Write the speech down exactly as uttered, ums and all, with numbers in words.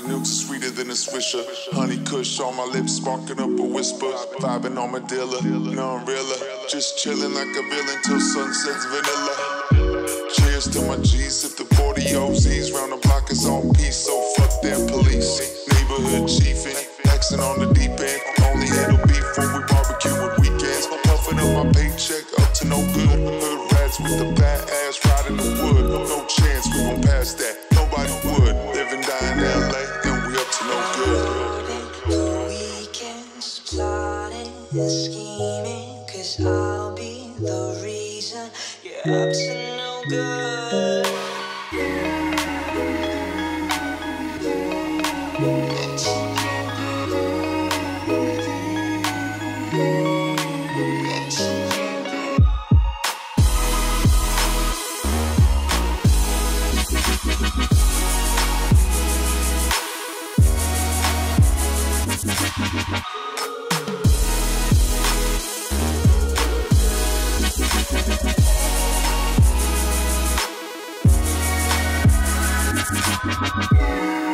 Nukes sweeter than a swisher. Honey kush on my lips, sparking up a whisper. Vibing on my dealer, none realer. Just chilling like a villain till sunset's vanilla. Cheers to my G's, if the forty O Z's round the block is on peace, so fuck them police. Neighborhood chiefin', axin' on the deep end. Only handle beef when we barbecue with weekends. Puffin' up my paycheck, up to no good. Hood rats with the fat ass riding the wood. No chance, we gon' pass that. Nobody would live and die in L A. Scheming, cause I'll be the reason you're up to no good. We'll be right back.